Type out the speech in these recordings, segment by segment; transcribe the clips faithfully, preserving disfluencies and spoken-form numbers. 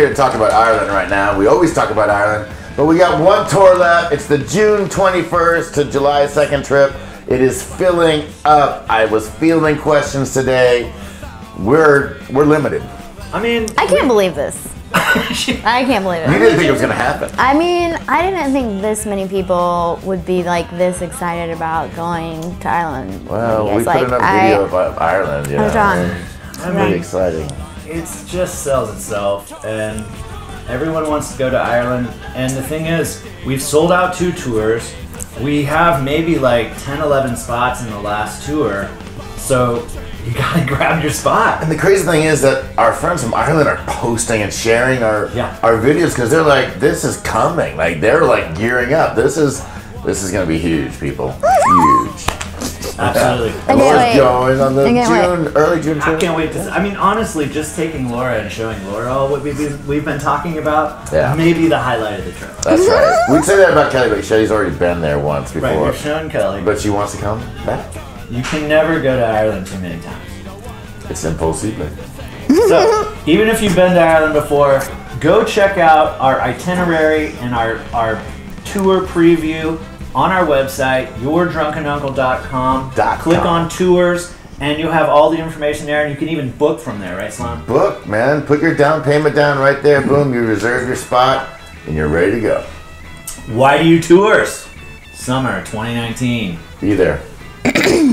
here to talk about Ireland right now. We always talk about Ireland, but we got one tour left. It's the June twenty-first to July second trip. It is filling up. I was fielding questions today. We're we're limited. I mean, I can't believe this. I can't believe it. You didn't think it was going to happen. I mean, I didn't think this many people would be like this excited about going to Ireland. Well, we put like, enough video I, about Ireland. You know, it's pretty mean, exciting. It just sells itself, and everyone wants to go to Ireland. And the thing is, we've sold out two tours. We have maybe like ten, eleven spots in the last tour. So you gotta grab your spot. And the crazy thing is that our friends from Ireland are posting and sharing our yeah. our videos because they're like, this is coming. Like they're like gearing up. This is this is gonna be huge, people. Huge. Absolutely. Yeah. Laura's going on the June, wait. early June. I can't wait to. I mean, honestly, just taking Laura and showing Laura all what we, we, we've been talking about, yeah. maybe the highlight of the trip. That's right. We'd say that about Kelly, but Shelly's already been there once before. Right, we've shown Kelly. But she wants to come back. You can never go to Ireland too many times. It's impossible. So, even if you've been to Ireland before, go check out our itinerary and our, our tour preview on our website, your drunken uncle dot com. Click on tours, and you'll have all the information there, and you can even book from there, right, Sloan? Book, man. Put your down payment down right there. Boom, you reserve your spot, and you're ready to go. Why do you tours? Summer twenty nineteen. Be there.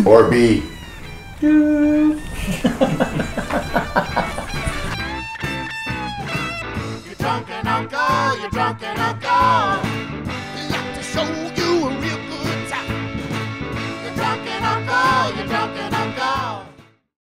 Or B. Your drunken uncle, your drunken uncle. You like to show